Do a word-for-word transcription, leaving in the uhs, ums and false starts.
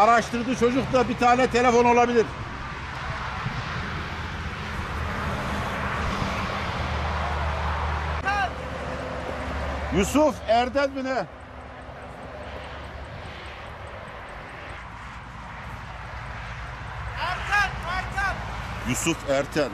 araştırdığı çocuk da bir tane telefon olabilir. Yusuf Erten mi ne? Yusuf Erten.